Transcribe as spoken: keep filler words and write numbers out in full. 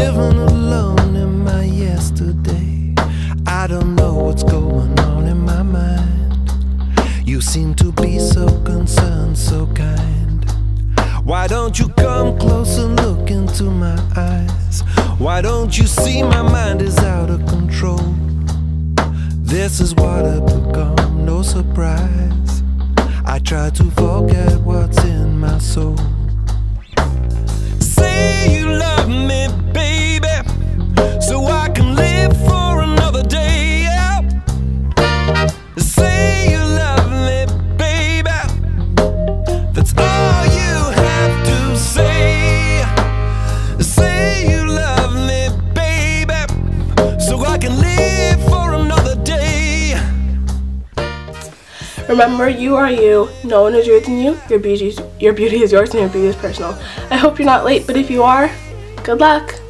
living alone in my yesterday. I don't know what's going on in my mind. You seem to be so concerned, so kind. Why don't you come close and look into my eyes? Why don't you see my mind is out of control? This is what I've become, no surprise. I try to forget what's in my soul. Say you love me, baby, so I can live for another day, yeah. Say you love me, baby, that's all you have to say. Say you love me, baby, so I can live for another day. Remember, you are you, no one is greater than you, your beauty is, your beauty is yours and your beauty is personal. I hope you're not late, but if you are, good luck!